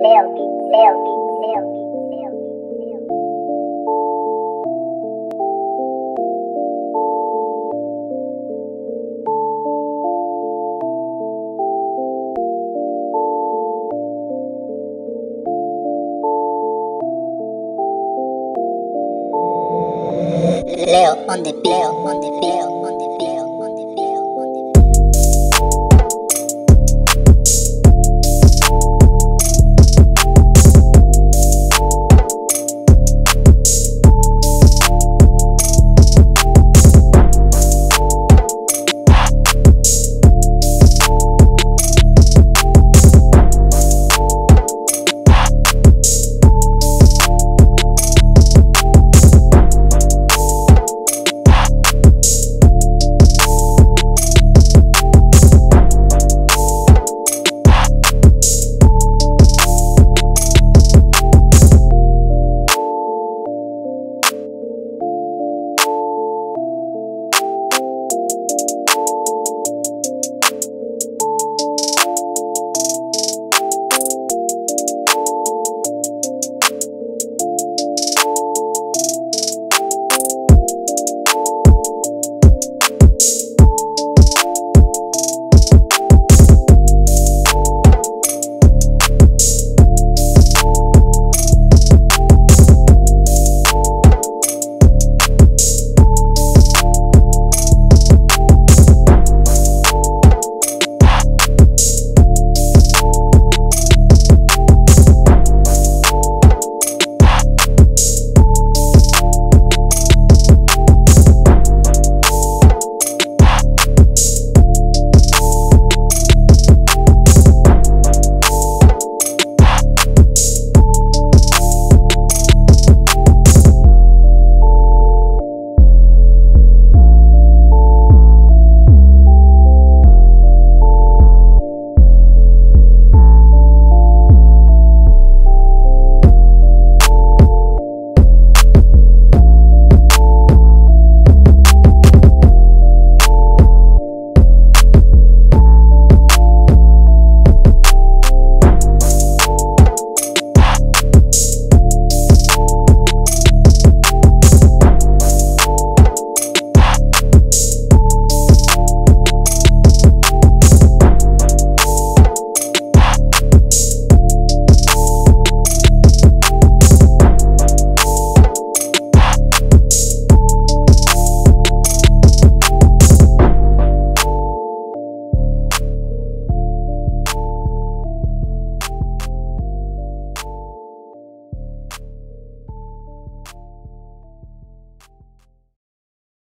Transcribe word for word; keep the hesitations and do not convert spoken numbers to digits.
Melty, melty, melty, melty, melty. Leo on the Leo on the Leo.